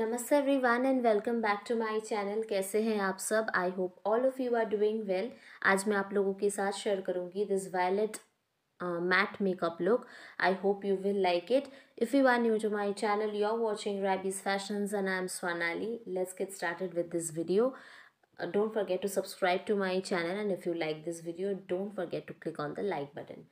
नमस्ते everyone and welcome back to my channel. कैसे हैं आप सब? I hope all of you are doing well. आज मैं आप लोगों के साथ शेयर करूंगी this violet matte makeup look. I hope you will like it. If you are new to my channel, you are watching rabies fashions and I am Swanali. Let's get started with this video. Don't forget to subscribe to my channel and if you like this video don't forget to click on the like button.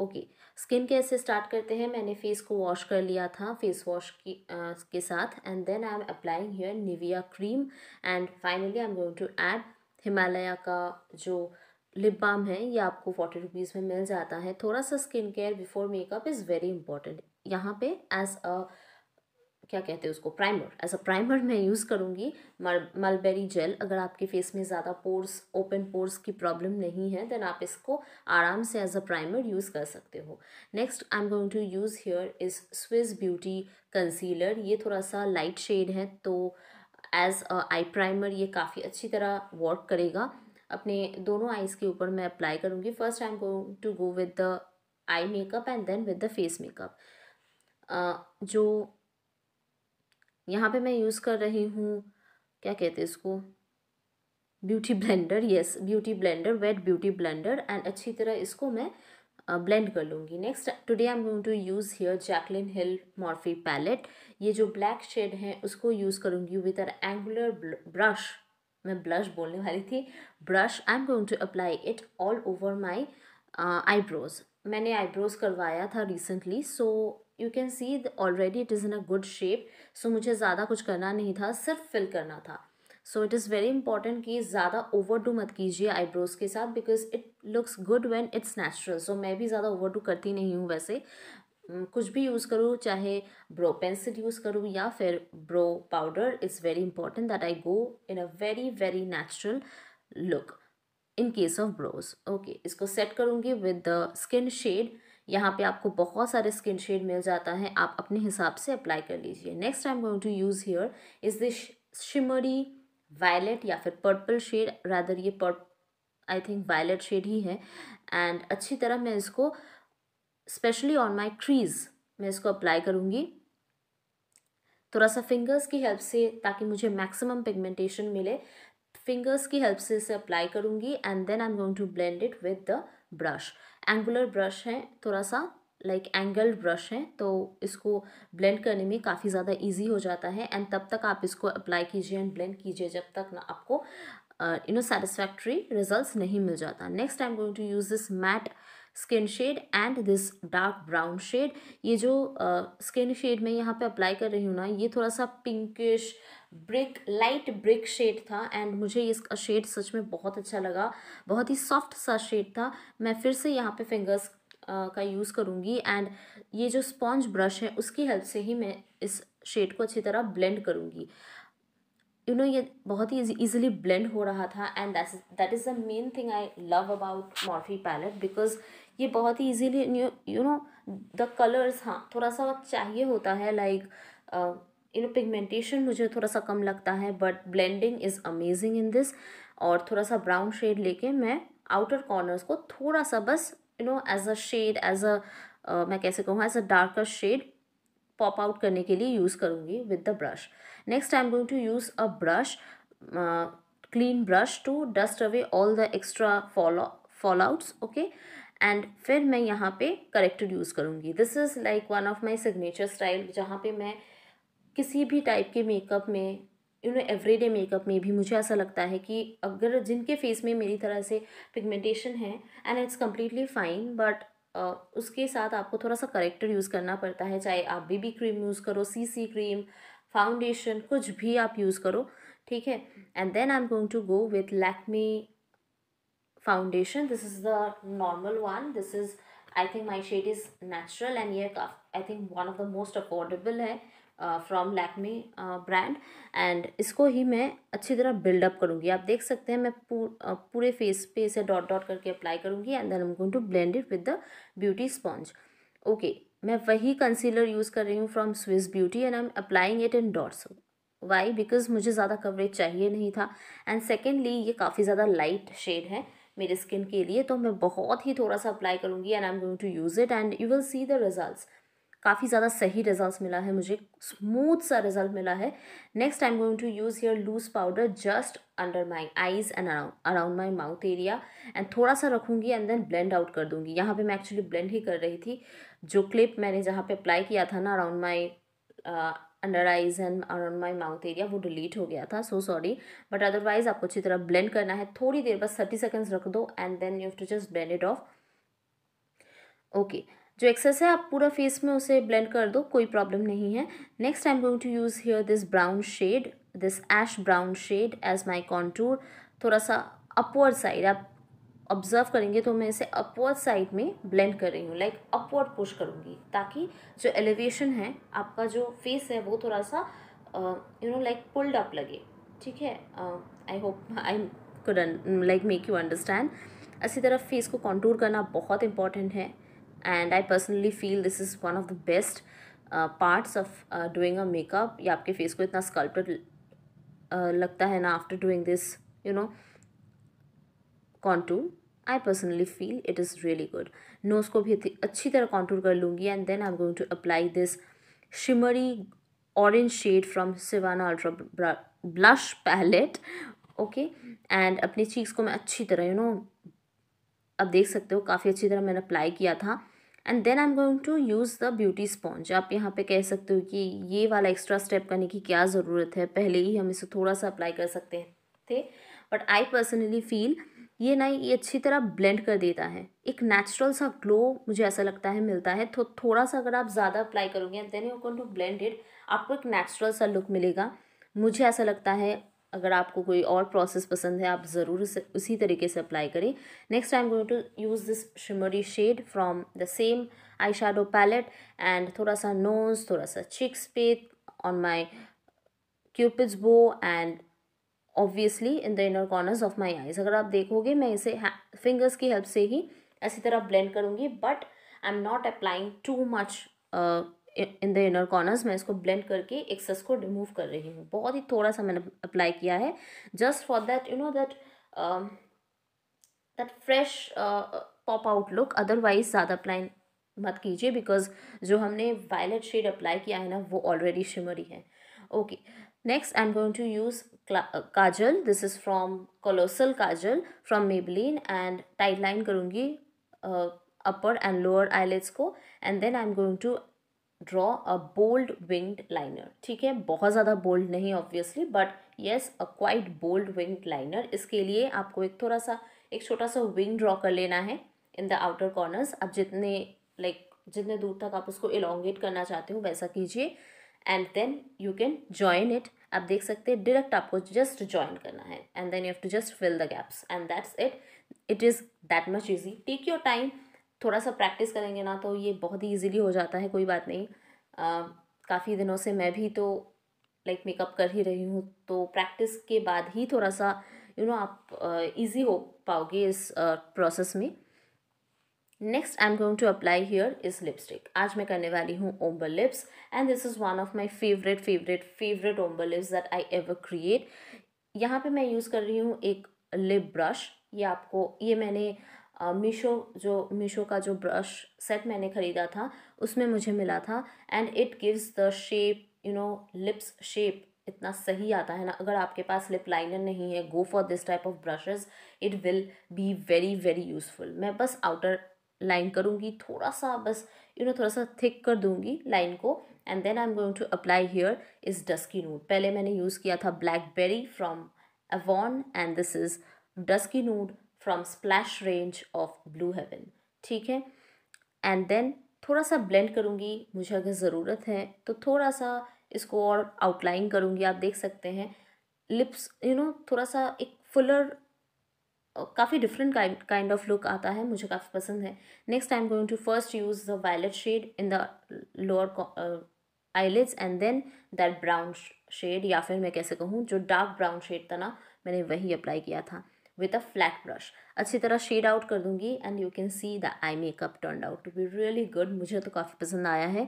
Okay, skin care से start करते हैं। मैंने face को wash कर लिया था face wash के साथ and then I am applying here Nivea cream and finally I am going to add Himalaya का जो लिप बाम है। ये आपको 40 रुपीज़ में मिल जाता है। थोड़ा सा skin care before makeup is very important. यहाँ पे एज अ क्या कहते हैं उसको, प्राइमर, एज अ प्राइमर मैं यूज़ करूँगी मलबेरी जेल। अगर आपके फेस में ज़्यादा पोर्स, ओपन पोर्स की प्रॉब्लम नहीं है देन आप इसको आराम से एज अ प्राइमर यूज़ कर सकते हो। Next I am going to use here is Swiss beauty concealer. ये थोड़ा सा लाइट शेड है तो एज अ आई प्राइमर ये काफ़ी अच्छी तरह वर्क करेगा। अपने दोनों आईज़ के ऊपर मैं अप्लाई करूँगी। First I am going to go with the eye makeup and then with the face makeup. जो यहाँ पे मैं यूज़ कर रही हूँ क्या कहते हैं इसको, beauty blender. Yes, beauty blender, wet beauty blender and अच्छी तरह इसको मैं ब्लेंड कर लूँगी। Next today I am going to use here Jaclyn Hill Morphe palette. ये जो ब्लैक शेड है उसको यूज़ करूँगी विद एन एंगुलर ब्रश। मैं ब्लश बोलने वाली थी, brush. I am going to apply it all over my eyebrows. मैंने आईब्रोज करवाया था recently so you can see already it is in a good shape. So मुझे ज़्यादा कुछ करना नहीं था, सिर्फ फिल करना था। So it is very important कि ज़्यादा ओवर डू मत कीजिए आईब्रोज़ के साथ because it looks good when it's natural. So मैं भी ज़्यादा ओवर डू करती नहीं हूँ। वैसे कुछ भी यूज़ करूँ, चाहे ब्रो पेंसिल यूज़ करूँ या फिर brow powder, it's very important that I go in a very very natural look in case of brows. Okay, इसको सेट करूँगी विद द स्किन शेड। यहाँ पे आपको बहुत सारे स्किन शेड मिल जाता है, आप अपने हिसाब से अप्लाई कर लीजिए। Next I am going to use here is this shimmery violet या फिर पर्पल शेड, रादर ये आई थिंक वायलेट शेड ही है। एंड अच्छी तरह मैं इसको स्पेशली ऑन माय क्रीज मैं इसको अप्लाई करूँगी थोड़ा सा फिंगर्स की हेल्प से ताकि मुझे मैक्सिमम पिगमेंटेशन मिले। फिंगर्स की हेल्प से इसे अप्लाई करूँगी and then I am going to blend it with the brush. Angular brush है, थोड़ा सा लाइक एंगल ब्रश है तो इसको ब्लेंड करने में काफ़ी ज़्यादा इजी हो जाता है। एंड तब तक आप इसको अप्लाई कीजिए एंड ब्लेंड कीजिए जब तक ना आपको सेटिस्फैक्ट्री रिजल्ट्स नहीं मिल जाता। Next I am going to use this matte skin shade and this dark brown shade. ये जो स्किन शेड मैं यहाँ पे अप्लाई कर रही हूँ ना, ये थोड़ा सा pinkish brick, light brick shade था एंड मुझे इसका शेड सच में बहुत अच्छा लगा। बहुत ही सॉफ्ट सा शेड था। मैं फिर से यहाँ पे फिंगर्स का यूज़ करूँगी एंड ये जो स्पॉन्ज ब्रश है उसकी हेल्प से ही मैं इस शेड को अच्छी तरह ब्लेंड करूँगी। ये बहुत ही ईजिली ब्लेंड हो रहा था and that is the main thing I love about Morphe palette because ये बहुत ही ईजिली द कलर्स। हाँ, थोड़ा सा वक्त चाहिए होता है लाइक पिगमेंटेशन मुझे थोड़ा सा कम लगता है but blending is amazing in this. और थोड़ा सा ब्राउन शेड लेके मैं आउटर कॉर्नर्स को थोड़ा सा बस as a shade, as a मैं कैसे कहूँ, as a darker shade pop out करने के लिए यूज़ करूँगी with the brush. Next I am going to use a brush, clean brush to dust away all the extra fall outs. Okay, and फिर मैं यहाँ पे करेक्टर यूज़ करूँगी। This is like one of my signature style जहाँ पे मैं किसी भी टाइप के मेकअप में एवरीडे मेकअप में भी मुझे ऐसा लगता है कि अगर जिनके फेस में मेरी तरह से पिगमेंटेशन है and it's completely fine but उसके साथ आपको थोड़ा सा करेक्टर यूज़ करना पड़ता है। चाहे आप बीबी क्रीम यूज़ करो, सीसी क्रीम, फाउंडेशन, कुछ भी आप यूज़ करो, ठीक है। And then I am going to go with Lakme foundation. This is the normal one. This is I think my shade is natural and ये I think one of the most affordable है from Lakme brand. And इसको ही मैं अच्छी तरह buildup करूँगी। आप देख सकते हैं मैं पूरे फेस पे इसे डॉट डॉट करके अप्लाई करूँगी and then I am going to blend it with the beauty sponge. Okay, मैं वही कंसीलर यूज़ कर रही हूँ from Swiss Beauty and I am applying it in dots. Why? Because मुझे ज़्यादा कवरेज चाहिए नहीं था एंड सेकेंडली ये काफ़ी ज़्यादा लाइट शेड है मेरे स्किन के लिए तो मैं बहुत ही थोड़ा सा अप्लाई करूँगी and I am going to use it and you will see the result. काफ़ी ज़्यादा सही रिजल्ट मिला है, मुझे स्मूथ सा रिजल्ट मिला है. Next I am going to use here loose powder just under my eyes and around my mouth area and थोड़ा सा रखूँगी एंड देन ब्लेंड आउट कर दूँगी. यहाँ पे मैं एक्चुअली ब्लेंड ही कर रही थी. जो क्लिप मैंने जहाँ पे अप्लाई किया था ना around my under eyes and around my mouth area, वो डिलीट हो गया था, सो सॉरी. बट अदरवाइज आपको अच्छी तरह ब्लेंड करना है. थोड़ी देर बस 30 सेकेंड्स रख दो and then you have to just blend it off. Okay, जो एक्सेस है आप पूरा फेस में उसे ब्लेंड कर दो, कोई प्रॉब्लम नहीं है. Next I am going to use here this brown shade, this ash brown shade as my contour. थोड़ा सा अपवर्ड साइड आप ऑब्जर्व करेंगे तो मैं इसे अपवर्ड साइड में ब्लेंड कर रही हूँ, लाइक अपवर्ड पुश करूँगी ताकि जो एलिवेशन है आपका, जो फेस है वो थोड़ा सा you know like pulled up लगे. ठीक है, I hope I could like make you understand. इसी तरह फेस को कॉन्टूर करना बहुत इंपॉर्टेंट है and I personally feel this is one of the best parts of doing a makeup. ये आपके face को इतना sculpted लगता है ना after doing this you know contour. I personally feel it is really good. Nose को भी अच्छी तरह contour कर लूँगी and then I'm going to apply this shimmery orange shade from Savannah Ultra Blush Palette. Okay, and अपनी cheeks को मैं अच्छी तरह you know अब देख सकते हो काफ़ी अच्छी तरह मैंने अप्लाई किया था. And then I am going to use the beauty sponge. आप यहाँ पे कह सकते हो कि ये वाला एक्स्ट्रा स्टेप करने की क्या ज़रूरत है, पहले ही हम इसे थोड़ा सा अप्लाई कर सकते थे. बट आई पर्सनली फील ये ना ये अच्छी तरह ब्लेंड कर देता है, एक नेचुरल सा ग्लो मुझे ऐसा लगता है मिलता है. तो थोड़ा सा अगर आप ज़्यादा अप्लाई करोगे and then you are going to blend it, आपको एक नेचुरल सा लुक मिलेगा. मुझे ऐसा लगता है अगर आपको कोई और प्रोसेस पसंद है आप ज़रूर उसी तरीके से अप्लाई करें. Next I am going to use this shimmery shade from the same eye shadow palette and थोड़ा सा नोज़, थोड़ा सा चिक्स पे, on my cupid's bow and obviously in the inner corners of my eyes. अगर आप देखोगे मैं इसे फिंगर्स की हेल्प से ही इसी तरह ब्लेंड करूँगी, but I am not applying too much in the inner corners. मैं इसको ब्लेंड करके एक्सेस को रिमूव कर रही हूँ, बहुत ही थोड़ा सा मैंने अप्लाई किया है just for that you know that fresh pop out look. Otherwise ज़्यादा अप्लाई मत कीजिए बिकॉज जो हमने वायलेट शेड अप्लाई किया है ना वो ऑलरेडी शिमरी है. Okay, next I am going to use kajal. This is from Colossal kajal from Maybelline and tight line करूँगी अपर एंड लोअर आईलेट्स को and then I am going to draw a bold winged liner. ठीक है, बहुत ज़्यादा bold नहीं obviously, but yes a quite bold winged liner. इसके लिए आपको एक थोड़ा सा एक छोटा सा विंग ड्रॉ कर लेना है इन द आउटर कॉर्नर्स. आप जितने जितने दूर तक आप उसको एलोंगेट करना चाहते हो वैसा कीजिए and then you can join it. आप देख सकते हैं डायरेक्ट आपको जस्ट जॉइन करना है and then you have to just fill the gaps and that's it. It is that much easy. Take your time, थोड़ा सा प्रैक्टिस करेंगे ना तो ये बहुत ही इजीली हो जाता है. कोई बात नहीं, काफ़ी दिनों से मैं भी तो लाइक मेकअप कर ही रही हूँ, तो प्रैक्टिस के बाद ही थोड़ा सा यू नो आप इजी हो पाओगे इस प्रोसेस में. Next I am going to apply here is lipstick. आज मैं करने वाली हूँ ombre lips and this is one of my favourite ombre lips that I ever create. यहाँ पर मैं यूज़ कर रही हूँ एक लिप ब्रश. ये मैंने मीशो का जो ब्रश सेट मैंने ख़रीदा था उसमें मुझे मिला था and it gives the shape you know lips shape इतना सही आता है ना. अगर आपके पास लिप लाइनर नहीं है, go for this type of brushes, it will be very very useful. मैं बस आउटर लाइन करूँगी, थोड़ा सा बस यू नो थोड़ा सा थिक कर दूँगी लाइन को and then I am going to apply here is dusky nude. पहले मैंने यूज़ किया था blackberry from Avon and this is dusky nude from Splash range of Blue Heaven. ठीक है, एंड देन थोड़ा सा ब्लेंड करूँगी. मुझे अगर ज़रूरत है तो थोड़ा सा इसको और आउटलाइन करूँगी. आप देख सकते हैं लिप्स यू नो थोड़ा सा एक फुलर, काफ़ी डिफरेंट काइंड ऑफ लुक आता है, मुझे काफ़ी पसंद है. Next I am going to first use the violet shade in the lower eyelids and then that brown shade, या फिर मैं कैसे कहूँ जो डार्क ब्राउन शेड था ना मैंने वही अप्लाई किया था विथ अ फ्लैट ब्रश. अच्छी तरह शेड आउट कर दूँगी and you can see the eye makeup turn out to be really good. मुझे तो काफ़ी पसंद आया है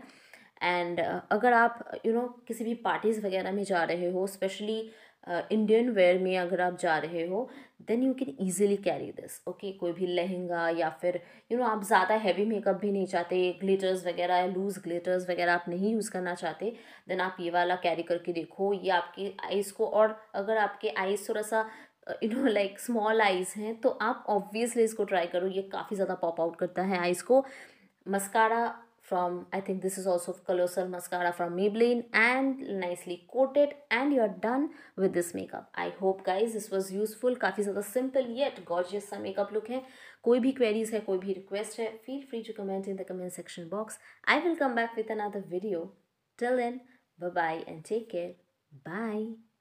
एंड अगर आप यू नो किसी भी पार्टीज़ वगैरह में जा रहे हो, स्पेशली इंडियन वेयर में अगर आप जा रहे हो then you can easily carry this. Okay, कोई भी लहंगा या फिर आप ज़्यादा हैवी मेकअप भी नहीं चाहते, ग्लिटर्स वगैरह लूज़ ग्लिटर्स वगैरह आप नहीं यूज़ करना चाहते, देन आप ये वाला कैरी करके देखो. ये आपकी आइज़ को, और अगर आपके आइज़ थोड़ा सा लाइक स्मॉल आइज़ हैं तो आप ऑब्वियसली इसको ट्राई करो, ये काफ़ी ज़्यादा पॉप आउट करता है आइज़ को. Mascara from I think this is also Colossal mascara from Maybelline and nicely coated and you are done with this makeup. I hope guys this was useful. काफ़ी ज़्यादा simple yet gorgeous सा makeup look है. कोई भी queries है, कोई भी request है, feel free to comment in the comment section box. I will come back with another video. Till then bye bye and take care. Bye.